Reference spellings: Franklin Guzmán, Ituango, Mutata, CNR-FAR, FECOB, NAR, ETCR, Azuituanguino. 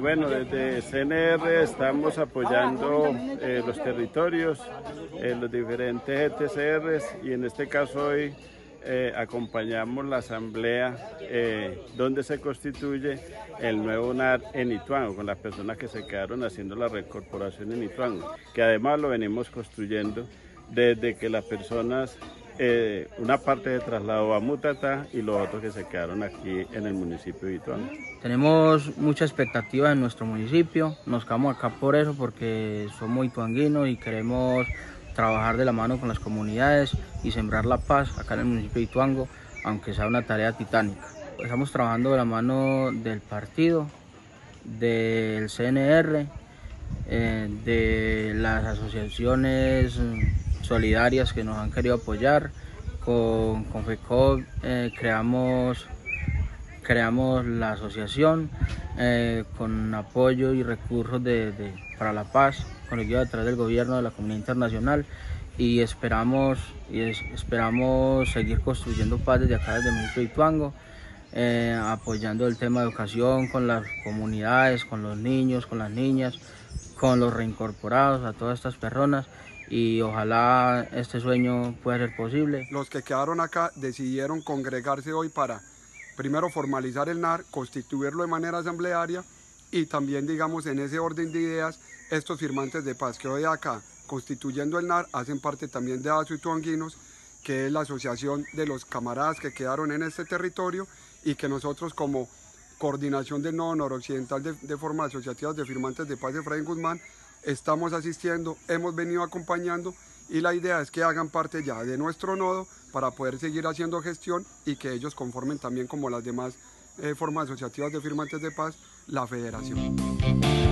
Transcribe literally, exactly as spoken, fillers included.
Bueno, desde C N R estamos apoyando eh, los territorios, eh, los diferentes E T C Rs, y en este caso hoy eh, acompañamos la asamblea eh, donde se constituye el nuevo N A R en Ituango, con las personas que se quedaron haciendo la reincorporación en Ituango, que además lo venimos construyendo desde que las personas, eh, una parte se trasladó a Mutata y los otros que se quedaron aquí en el municipio de Ituango. Tenemos mucha expectativa en nuestro municipio, nos quedamos acá por eso, porque somos ituanguinos y queremos trabajar de la mano con las comunidades y sembrar la paz acá en el municipio de Ituango, aunque sea una tarea titánica. Estamos trabajando de la mano del partido, del C N R, eh, de las asociaciones solidarias que nos han querido apoyar. Con, con FECOB eh, creamos, creamos la asociación eh, con apoyo y recursos de, de, para la paz, con el guía detrás del gobierno de la comunidad internacional, y esperamos, y es, esperamos seguir construyendo paz desde acá, desde el municipio de Ituango, eh, apoyando el tema de educación con las comunidades, con los niños, con las niñas, con los reincorporados, a todas estas personas, y ojalá este sueño pueda ser posible. Los que quedaron acá decidieron congregarse hoy para primero formalizar el N A R, constituirlo de manera asamblearia, y también, digamos, en ese orden de ideas, estos firmantes de paz que hoy acá, constituyendo el N A R, hacen parte también de Azuituanguinos, que es la asociación de los camaradas que quedaron en este territorio, y que nosotros, como coordinación del Nodo Noroccidental de, de forma asociativa de firmantes de paz de Franklin Guzmán, estamos asistiendo, hemos venido acompañando, y la idea es que hagan parte ya de nuestro nodo para poder seguir haciendo gestión y que ellos conformen también, como las demás eh, formas asociativas de firmantes de paz, la federación.